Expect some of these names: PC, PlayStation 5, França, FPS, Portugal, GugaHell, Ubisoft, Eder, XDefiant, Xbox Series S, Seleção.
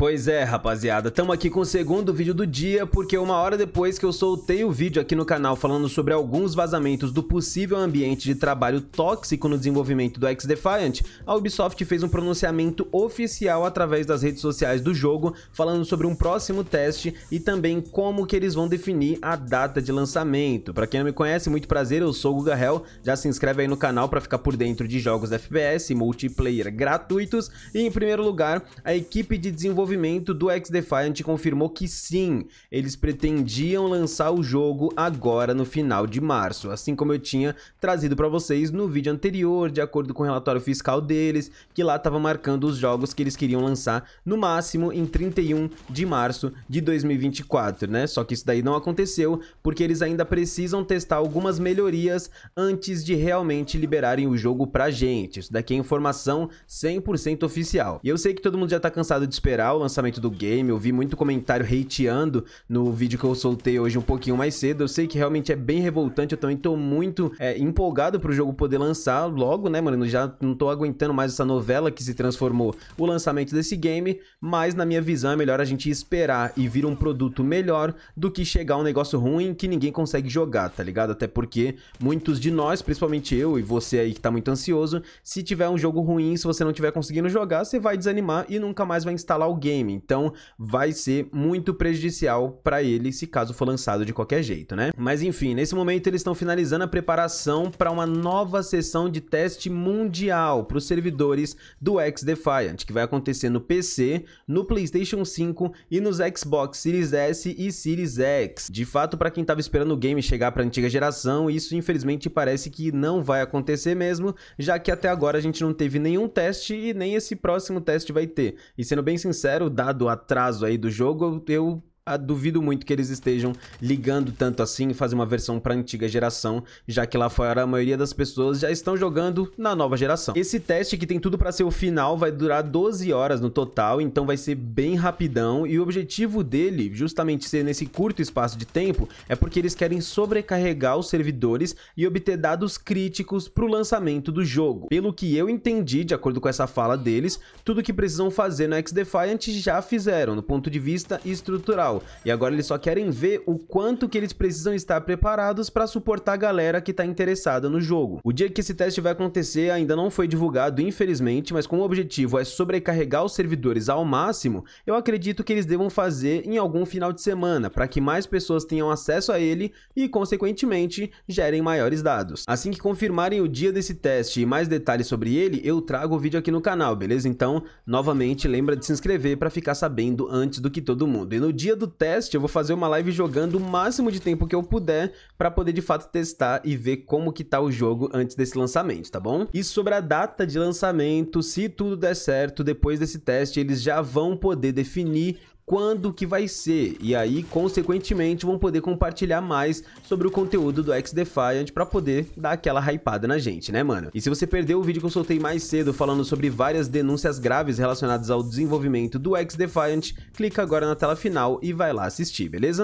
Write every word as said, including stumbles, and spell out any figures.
Pois é, rapaziada, tamo aqui com o segundo vídeo do dia, porque uma hora depois que eu soltei o vídeo aqui no canal falando sobre alguns vazamentos do possível ambiente de trabalho tóxico no desenvolvimento do XDefiant, a Ubisoft fez um pronunciamento oficial através das redes sociais do jogo, falando sobre um próximo teste e também como que eles vão definir a data de lançamento. Pra quem não me conhece, muito prazer, eu sou o GugaHell, já se inscreve aí no canal pra ficar por dentro de jogos F P S, multiplayer gratuitos, e em primeiro lugar, a equipe de desenvolvimento do XDefiant confirmou que sim, eles pretendiam lançar o jogo agora no final de março, assim como eu tinha trazido para vocês no vídeo anterior, de acordo com o relatório fiscal deles, que lá estava marcando os jogos que eles queriam lançar no máximo em trinta e um de março de dois mil e vinte e quatro, né? Só que isso daí não aconteceu, porque eles ainda precisam testar algumas melhorias antes de realmente liberarem o jogo pra gente. Isso daqui é informação cem por cento oficial. E eu sei que todo mundo já tá cansado de esperar o lançamento do game, eu vi muito comentário hateando no vídeo que eu soltei hoje um pouquinho mais cedo, eu sei que realmente é bem revoltante, eu também tô muito é, empolgado pro jogo poder lançar logo, né, mano, já não tô aguentando mais essa novela que se transformou o lançamento desse game, mas na minha visão é melhor a gente esperar e vir um produto melhor do que chegar um negócio ruim que ninguém consegue jogar, tá ligado? Até porque muitos de nós, principalmente eu e você aí que tá muito ansioso, se tiver um jogo ruim, se você não tiver conseguindo jogar, você vai desanimar e nunca mais vai instalar o game, então vai ser muito prejudicial para ele se caso for lançado de qualquer jeito, né? Mas enfim, nesse momento eles estão finalizando a preparação para uma nova sessão de teste mundial para os servidores do XDefiant, que vai acontecer no P C, no PlayStation cinco e nos Xbox Series S e Series X. De fato, para quem estava esperando o game chegar para a antiga geração, isso infelizmente parece que não vai acontecer mesmo, já que até agora a gente não teve nenhum teste e nem esse próximo teste vai ter. E sendo bem sincero, Sincero, dado o atraso aí do jogo, eu duvido muito que eles estejam ligando tanto assim, fazer uma versão para antiga geração, já que lá fora a maioria das pessoas já estão jogando na nova geração. Esse teste, que tem tudo para ser o final, vai durar doze horas no total, então vai ser bem rapidão, e o objetivo dele, justamente ser nesse curto espaço de tempo, é porque eles querem sobrecarregar os servidores e obter dados críticos para o lançamento do jogo. Pelo que eu entendi, de acordo com essa fala deles, tudo que precisam fazer no XDefiant já fizeram, no ponto de vista estrutural. E agora eles só querem ver o quanto que eles precisam estar preparados para suportar a galera que está interessada no jogo. O dia que esse teste vai acontecer ainda não foi divulgado, infelizmente, mas como o objetivo é sobrecarregar os servidores ao máximo, eu acredito que eles devam fazer em algum final de semana, para que mais pessoas tenham acesso a ele e, consequentemente, gerem maiores dados. Assim que confirmarem o dia desse teste e mais detalhes sobre ele, eu trago o vídeo aqui no canal, beleza? Então, novamente, lembra de se inscrever para ficar sabendo antes do que todo mundo. E no dia do teste, eu vou fazer uma live jogando o máximo de tempo que eu puder para poder de fato testar e ver como que tá o jogo antes desse lançamento, tá bom? E sobre a data de lançamento, se tudo der certo, depois desse teste eles já vão poder definir quando que vai ser, e aí consequentemente vão poder compartilhar mais sobre o conteúdo do XDefiant pra poder dar aquela hypada na gente, né, mano? E se você perdeu o vídeo que eu soltei mais cedo falando sobre várias denúncias graves relacionadas ao desenvolvimento do XDefiant, clica agora na tela final e vai lá assistir, beleza?